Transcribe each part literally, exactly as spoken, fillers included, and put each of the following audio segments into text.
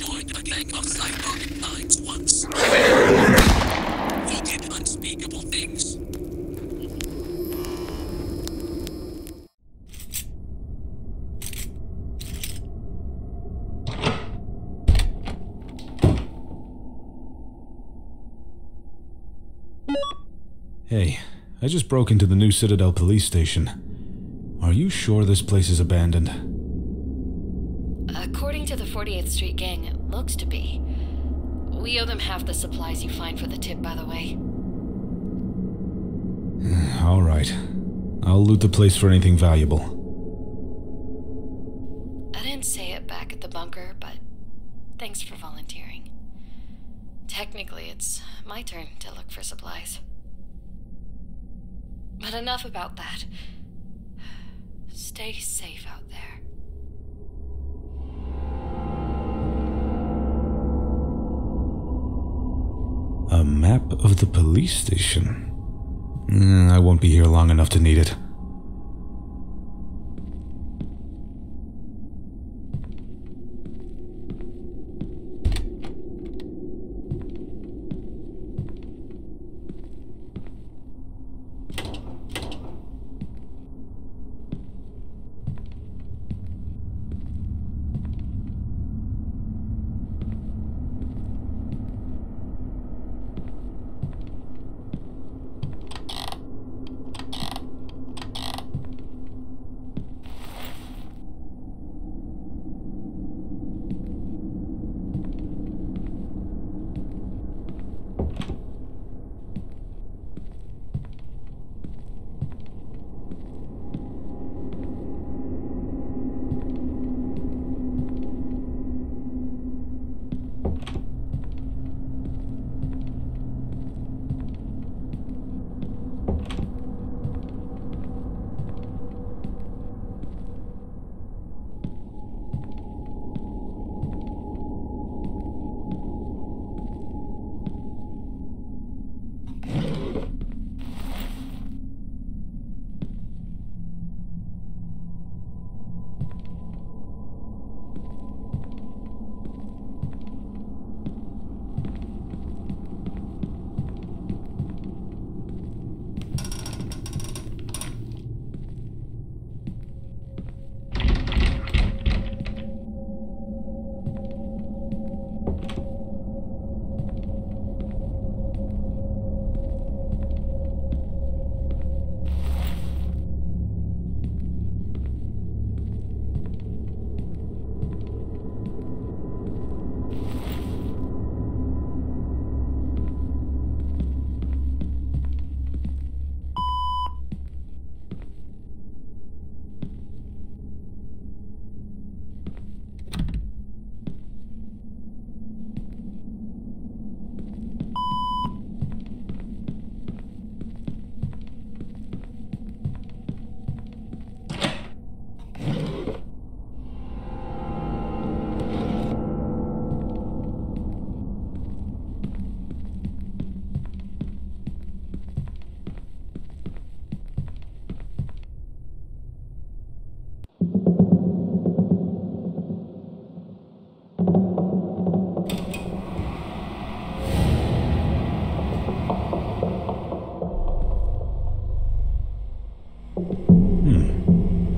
joined a gang of cyberpunk minds once. He did unspeakable things. Hey, I just broke into the new Citadel police station. Are you sure this place is abandoned? According to the forty-eighth street gang, it looks to be. We owe them half the supplies you find for the tip, by the way. All right. I'll loot the place for anything valuable. I didn't say it back at the bunker, but thanks for volunteering. Technically, it's my turn to look for supplies. But enough about that. Stay safe out there. A map of the police station. Mm, I won't be here long enough to need it.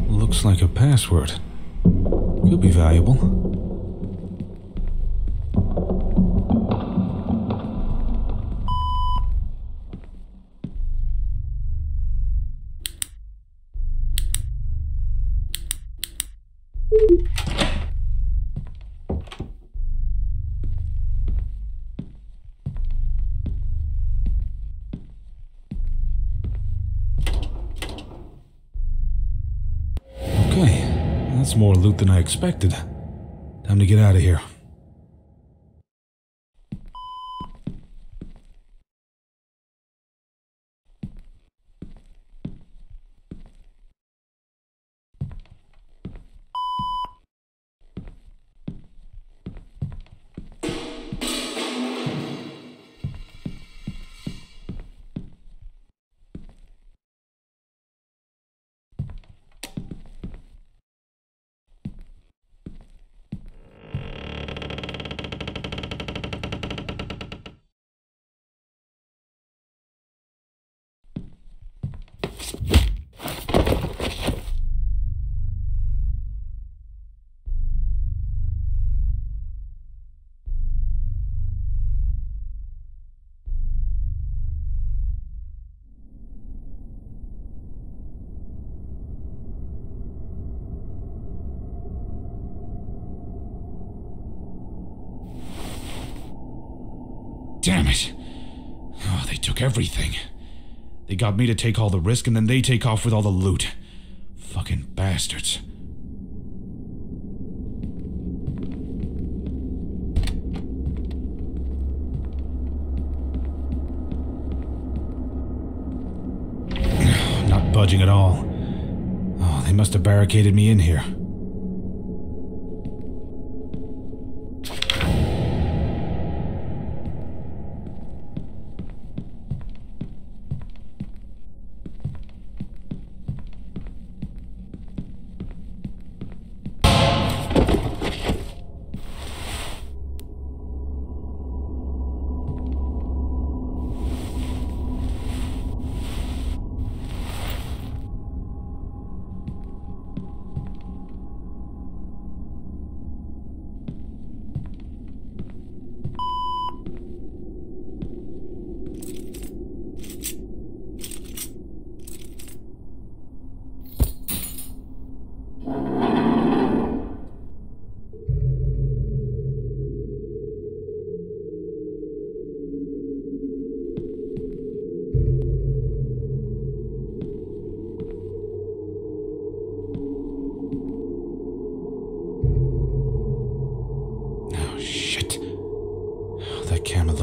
Looks like a password. Could be valuable. That's more loot than I expected. Time to get out of here. Damn it. Oh, they took everything. They got me to take all the risk, and then they take off with all the loot. Fucking bastards. Not budging at all. Oh, they must have barricaded me in here.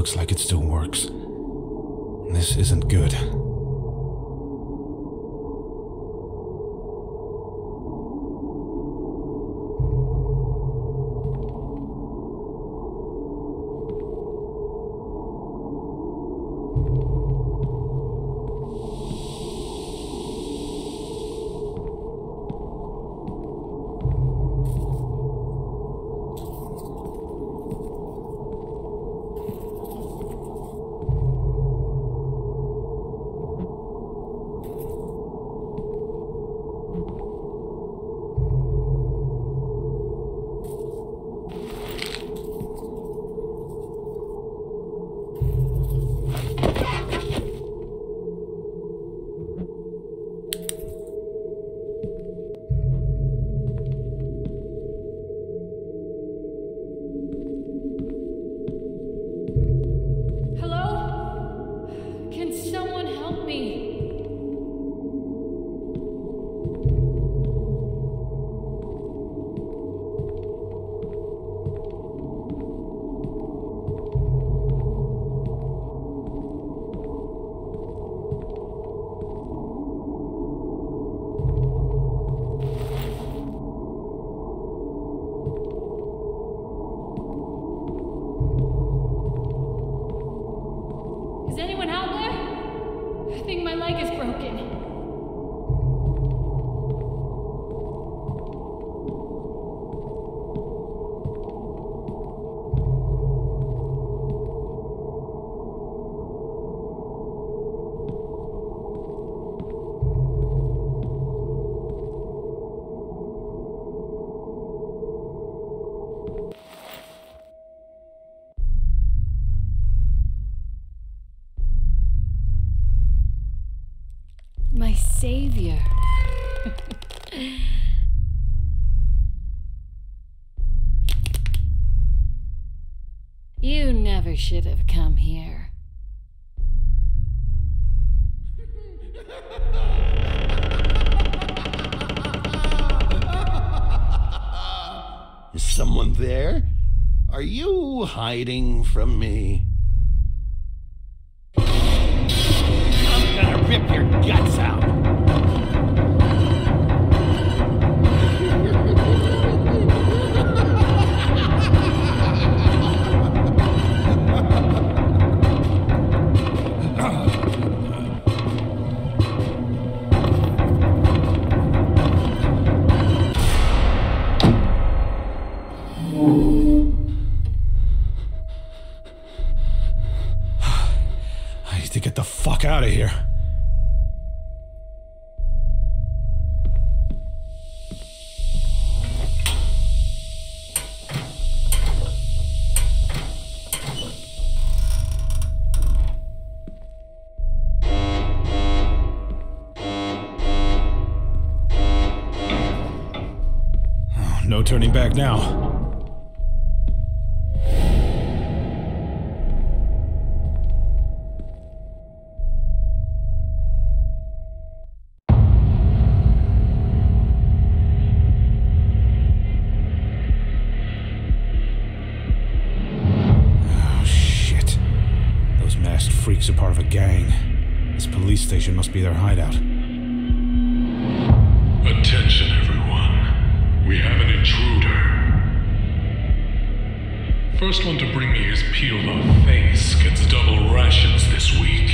Looks like it still works. This isn't good. My savior. You never should have come here. Is someone there? Are you hiding from me? Rip your guts out. I need to get the fuck out of here. No turning back now. freaks are part of a gang. This police station must be their hideout. Attention, everyone. We have an intruder. First one to bring me his peeled-off face gets double rations this week.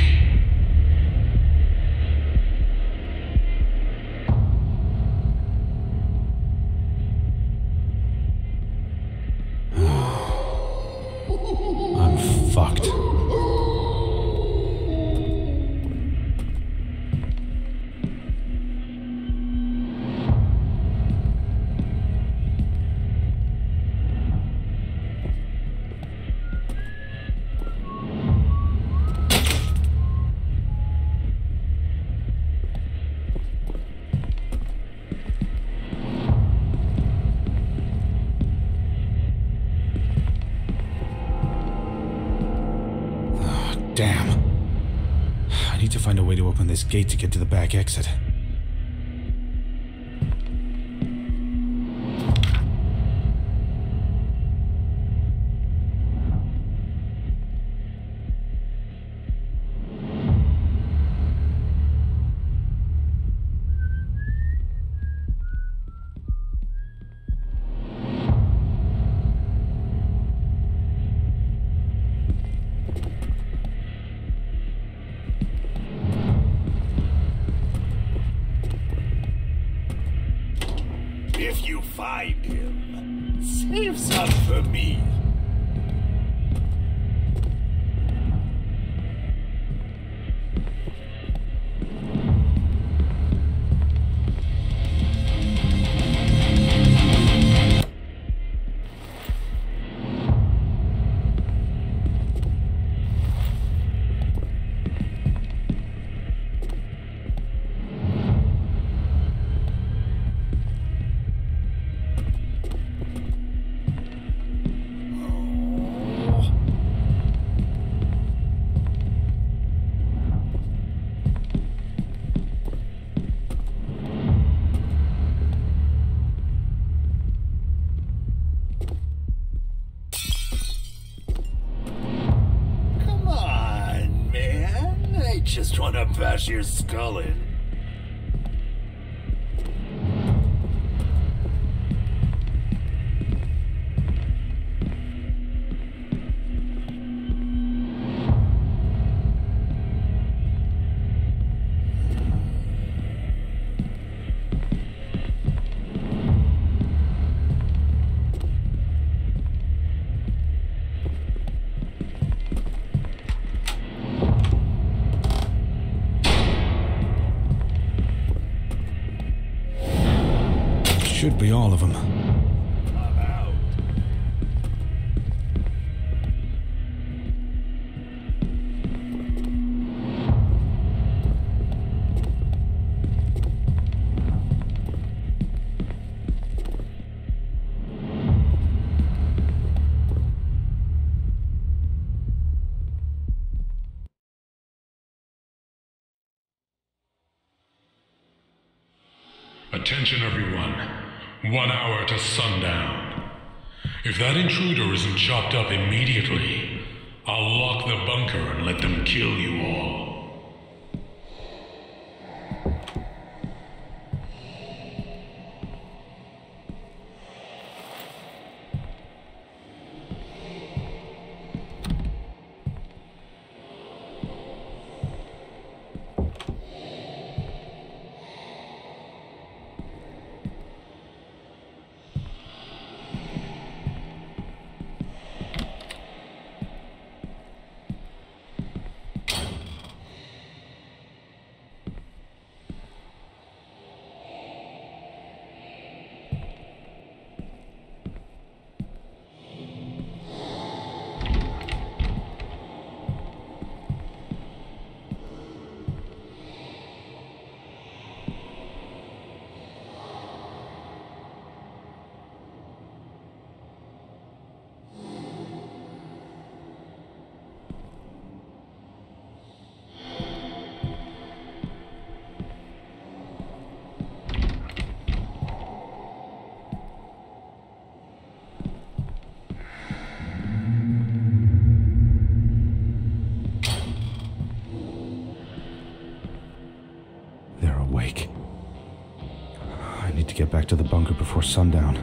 Damn. I need to find a way to open this gate to get to the back exit. If you find him, save some for me. Just want to bash your skull in. Should be all of them. I'm out. Attention, everyone. One hour to sundown. If that intruder isn't chopped up immediately, I'll lock the bunker and let them kill you all. get back to the bunker before sundown.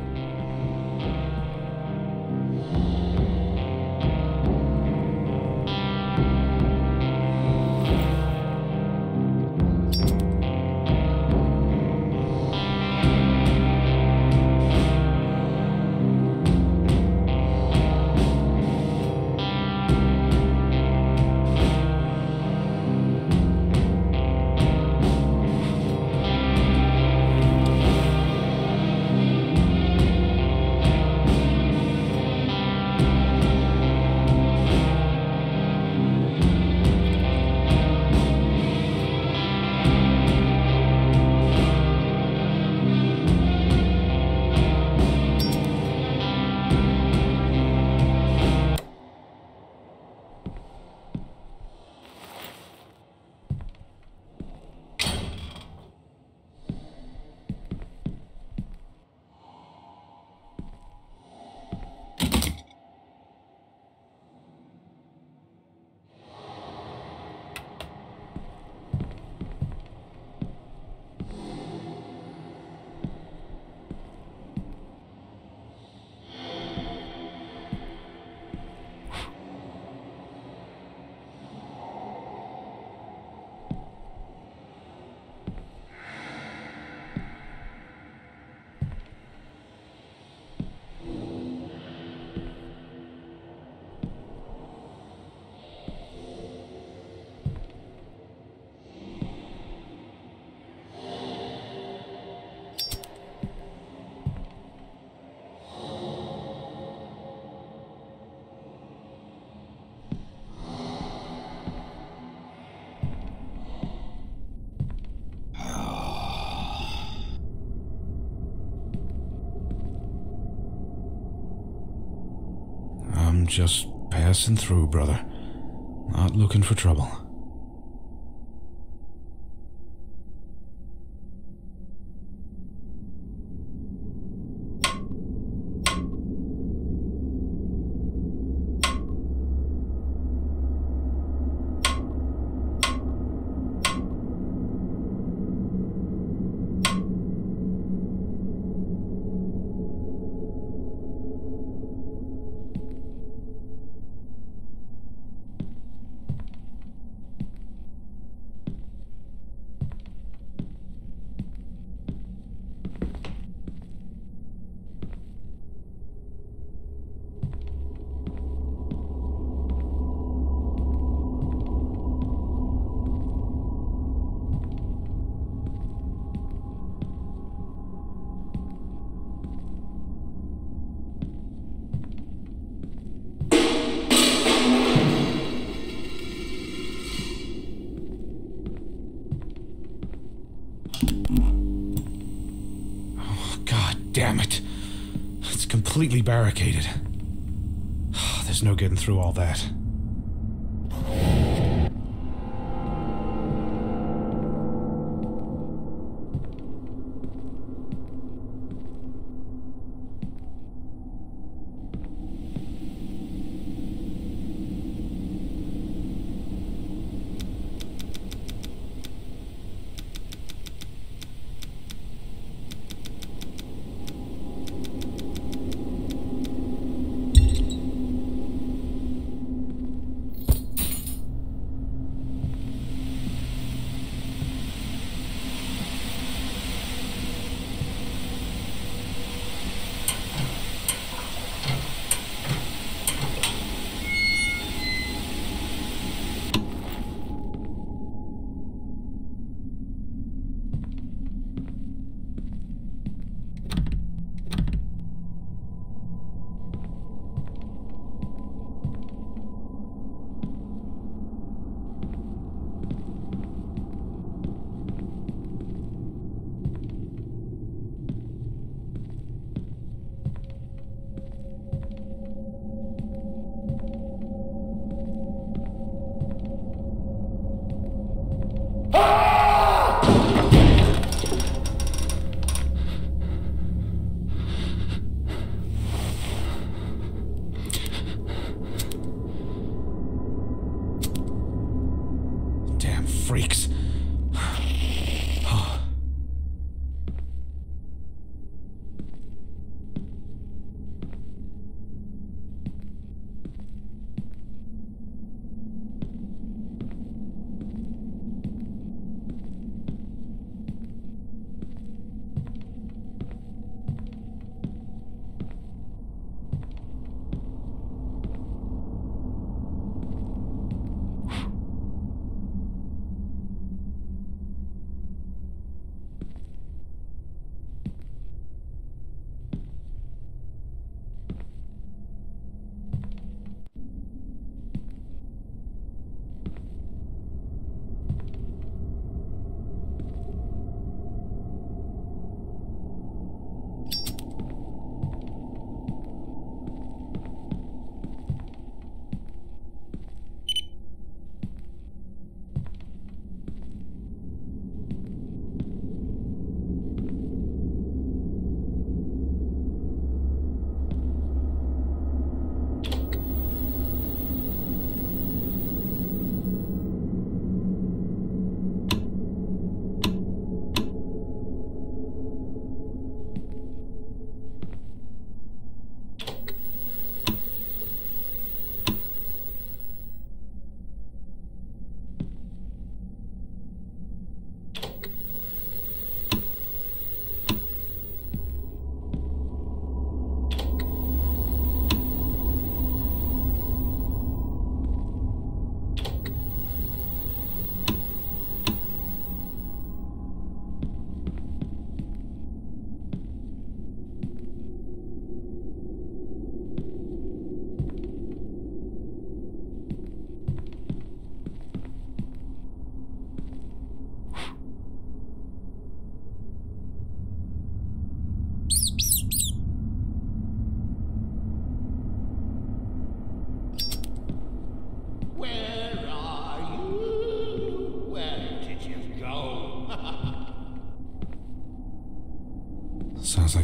Just passing through, brother. Not looking for trouble. Damn it. It's completely barricaded. There's no getting through all that. Freaks.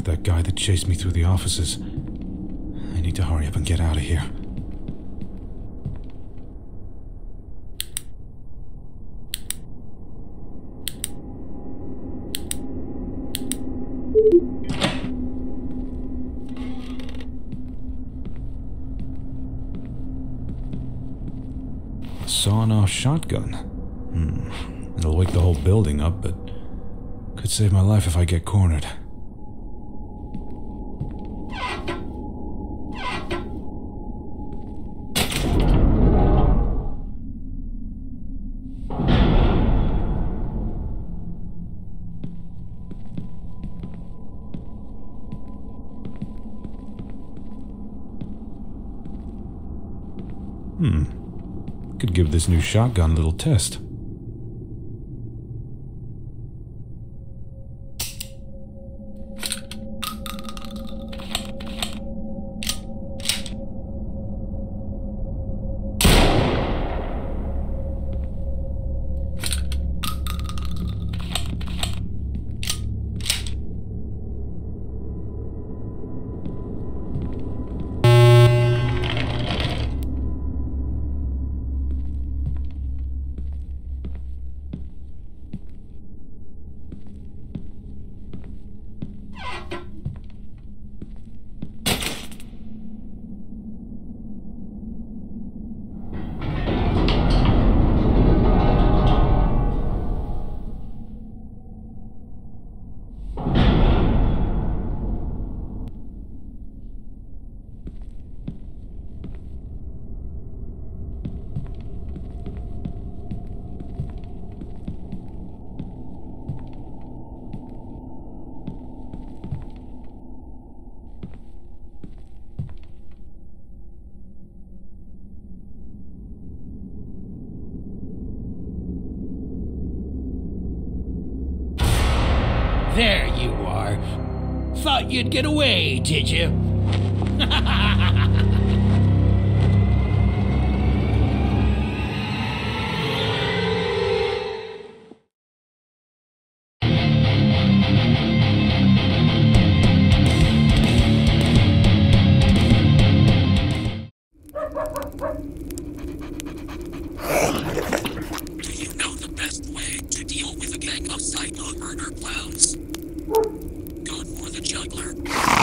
like that guy that chased me through the offices. I need to hurry up and get out of here. Sawed-off shotgun. Hmm. It'll wake the whole building up, but could save my life if I get cornered. Hmm. Could give this new shotgun a little test. There you are. Thought you'd get away, did you? Go for the juggler.